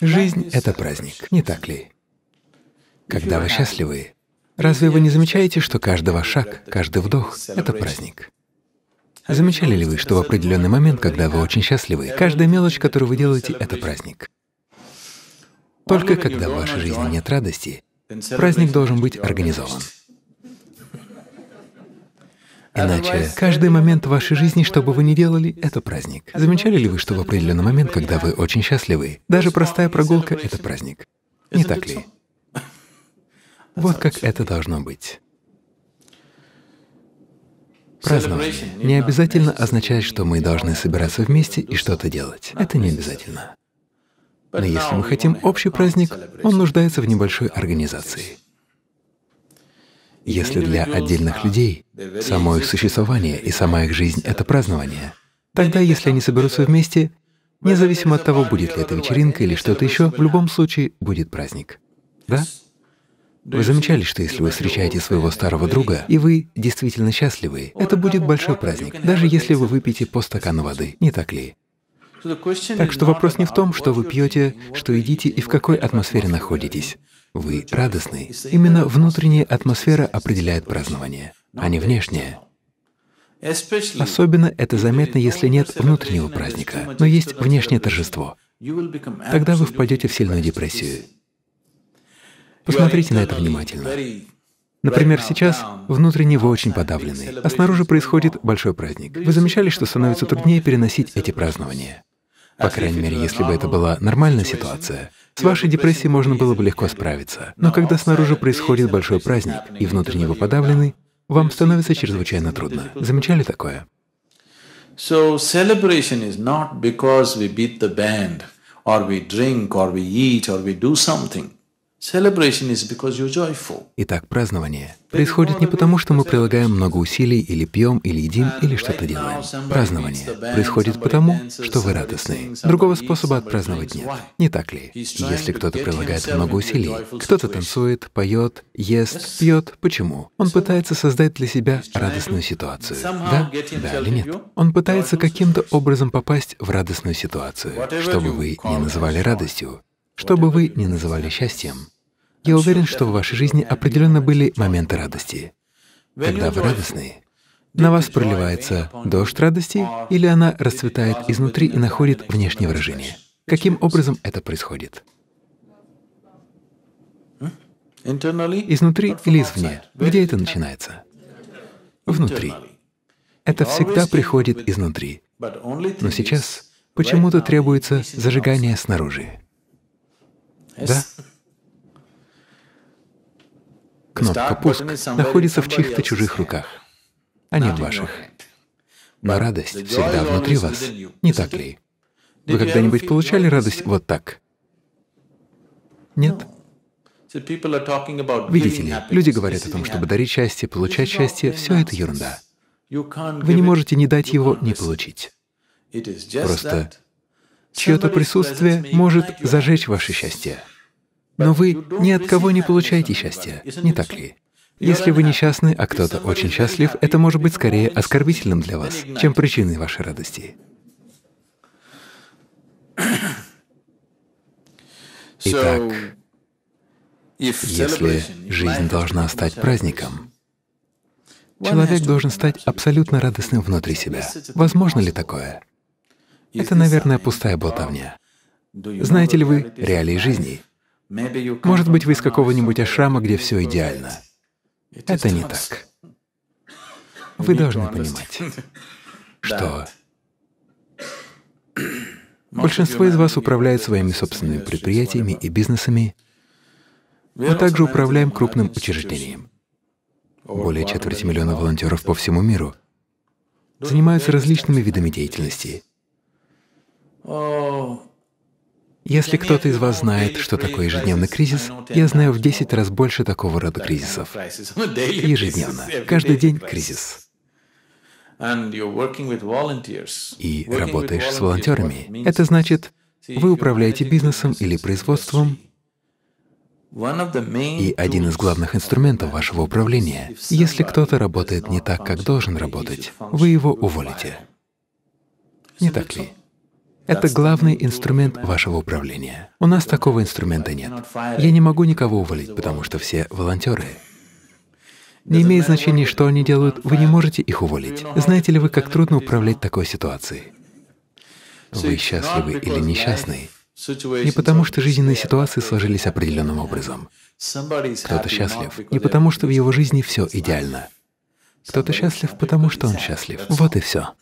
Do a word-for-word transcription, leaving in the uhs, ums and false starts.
Жизнь — это праздник, не так ли? Когда вы счастливы, разве вы не замечаете, что каждый ваш шаг, каждый вдох — это праздник? Замечали ли вы, что в определенный момент, когда вы очень счастливы, каждая мелочь, которую вы делаете, — это праздник? Только когда в вашей жизни нет радости, праздник должен быть организован. Иначе каждый момент в вашей жизни, что бы вы ни делали, — это праздник. Замечали ли вы, что в определенный момент, когда вы очень счастливы, даже простая прогулка — это праздник? Не так ли? Вот как это должно быть. Празднование не обязательно означает, что мы должны собираться вместе и что-то делать. Это не обязательно. Но если мы хотим общий праздник, он нуждается в небольшой организации. Если для отдельных людей само их существование и сама их жизнь — это празднование, тогда, если они соберутся вместе, независимо от того, будет ли это вечеринка или что-то еще, в любом случае будет праздник. Да? Вы замечали, что если вы встречаете своего старого друга, и вы действительно счастливы, это будет большой праздник, даже если вы выпьете по стакану воды, не так ли? Так что вопрос не в том, что вы пьете, что едите и в какой атмосфере находитесь. Вы радостны. Именно внутренняя атмосфера определяет празднование, а не внешняя. Особенно это заметно, если нет внутреннего праздника, но есть внешнее торжество. Тогда вы впадете в сильную депрессию. Посмотрите на это внимательно. Например, сейчас внутренне вы очень подавлены, а снаружи происходит большой праздник. Вы замечали, что становится труднее переносить эти празднования? По крайней мере, если бы это была нормальная ситуация, с вашей депрессией можно было бы легко справиться. Но когда снаружи происходит большой праздник, и внутренне вы подавлены, вам становится чрезвычайно трудно. Замечали такое? Итак, празднование происходит не потому, что мы прилагаем много усилий, или пьем, или едим, или что-то делаем. Празднование происходит потому, что вы радостны. Другого способа отпраздновать нет. Не так ли? Если кто-то прилагает много усилий, кто-то танцует, поет, ест, пьет, почему? Он пытается создать для себя радостную ситуацию. Да? Да или нет? Он пытается каким-то образом попасть в радостную ситуацию. Что бы вы ни называли радостью, что бы вы ни называли счастьем, я уверен, что в вашей жизни определенно были моменты радости. Когда вы радостны, на вас проливается дождь радости, или она расцветает изнутри и находит внешнее выражение. Каким образом это происходит? Изнутри или извне? Где это начинается? Внутри. Это всегда приходит изнутри. Но сейчас почему-то требуется зажигание снаружи. Да? Кнопка «Пуск» находится в чьих-то чужих руках, а не в ваших. Но радость всегда внутри вас, не так ли? Вы когда-нибудь получали радость вот так? Нет? Видите ли, люди говорят о том, чтобы дарить счастье, получать счастье — все это ерунда. Вы не можете ни дать его, ни получить. Просто чье-то присутствие может зажечь ваше счастье. Но вы ни от кого не получаете счастья, не так ли? Если вы несчастны, а кто-то очень счастлив, это может быть скорее оскорбительным для вас, чем причиной вашей радости. Итак, если жизнь должна стать праздником, человек должен стать абсолютно радостным внутри себя. Возможно ли такое? Это, наверное, пустая болтовня. Знаете ли вы реалии жизни? Может быть, вы из какого-нибудь ашрама, где все идеально. Это не так. Вы должны понимать, что большинство из вас управляет своими собственными предприятиями и бизнесами. Мы также управляем крупным учреждением. Более четверти миллиона волонтеров по всему миру занимаются различными видами деятельности. Если кто-то из вас знает, что такое ежедневный кризис, я знаю в десять раз больше такого рода кризисов. Ежедневно. Каждый день кризис. И работаешь с волонтерами. Это значит, вы управляете бизнесом или производством, и один из главных инструментов вашего управления, если кто-то работает не так, как должен работать, вы его уволите. Не так ли? Это главный инструмент вашего управления. У нас такого инструмента нет. Я не могу никого уволить, потому что все волонтеры. Не имеет значения, что они делают, вы не можете их уволить. Знаете ли вы, как трудно управлять такой ситуацией? Вы счастливы или несчастны? Не потому, что жизненные ситуации сложились определенным образом. Кто-то счастлив не потому, что в его жизни все идеально. Кто-то счастлив, потому что он счастлив. Вот и все.